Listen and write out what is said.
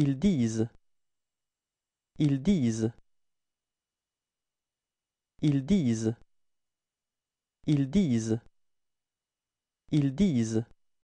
Ils disent.